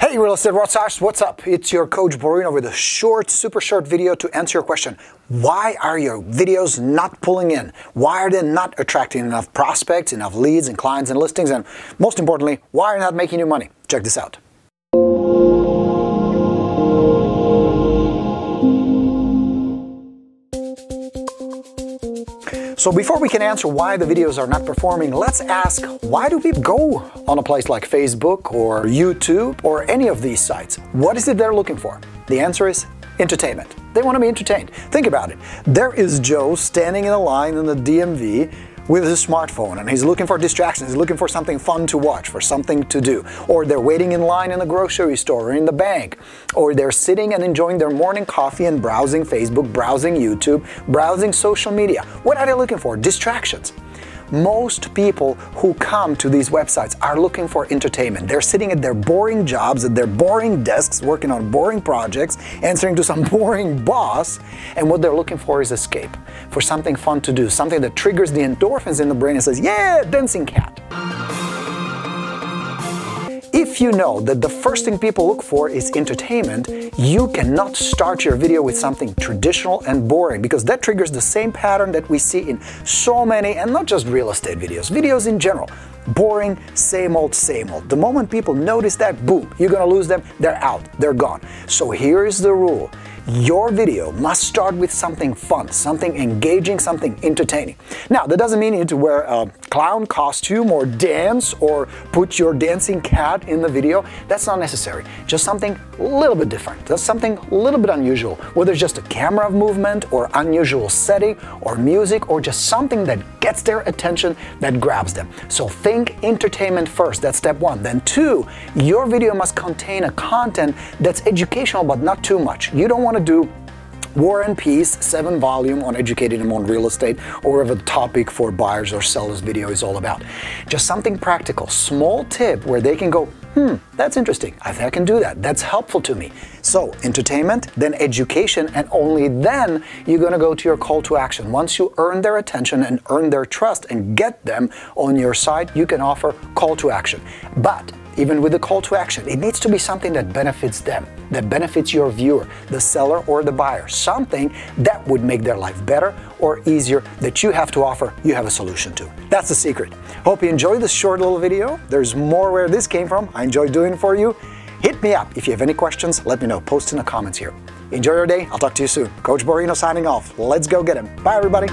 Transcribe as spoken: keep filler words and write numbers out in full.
Hey, Real Estate Rockstars, what's up? It's your coach Boruno with a short, super short video to answer your question. Why are your videos not pulling in? Why are they not attracting enough prospects, enough leads and clients and listings? And most importantly, why are they not making you money? Check this out. So before we can answer why the videos are not performing, let's ask, why do we go on a place like Facebook or YouTube or any of these sites? What is it they're looking for? The answer is entertainment. They want to be entertained. Think about it. There is Joe standing in a line in the D M V with his smartphone, and he's looking for distractions, he's looking for something fun to watch, for something to do. Or they're waiting in line in the grocery store or in the bank. Or they're sitting and enjoying their morning coffee and browsing Facebook, browsing YouTube, browsing social media. What are they looking for? Distractions. Most people who come to these websites are looking for entertainment. They're sitting at their boring jobs, at their boring desks, working on boring projects, answering to some boring boss, and what they're looking for is escape, for something fun to do, something that triggers the endorphins in the brain and says, yeah, dancing cat. If you know that the first thing people look for is entertainment, you cannot start your video with something traditional and boring, because that triggers the same pattern that we see in so many, and not just real estate videos, videos in general. Boring, same old, same old. The moment people notice that, boom, you're gonna lose them, they're out, they're gone. So here is the rule. Your video must start with something fun, something engaging, something entertaining. Now, that doesn't mean you need to wear a clown costume or dance or put your dancing cat in the video. That's not necessary. Just something a little bit different, just something a little bit unusual, whether it's just a camera movement or unusual setting or music or just something that gets their attention, that grabs them. So think entertainment first, that's step one. Then two, your video must contain a content that's educational but not too much. You don't want to do War and Peace, seven volume on educating them on real estate or whatever the topic for buyers or sellers video is all about. Just something practical, small tip where they can go, hmm, that's interesting, I think I can do that, that's helpful to me. So entertainment, then education, and only then you're gonna go to your call to action. Once you earn their attention and earn their trust and get them on your side, you can offer call to action. But even with the call to action, it needs to be something that benefits them, that benefits your viewer, the seller or the buyer, something that would make their life better or easier that you have to offer, you have a solution to. That's the secret. Hope you enjoyed this short little video. There's more where this came from. I enjoy doing it for you. Hit me up. If you have any questions, let me know. Post in the comments here. Enjoy your day. I'll talk to you soon. Coach Boruno signing off. Let's go get him. Bye, everybody.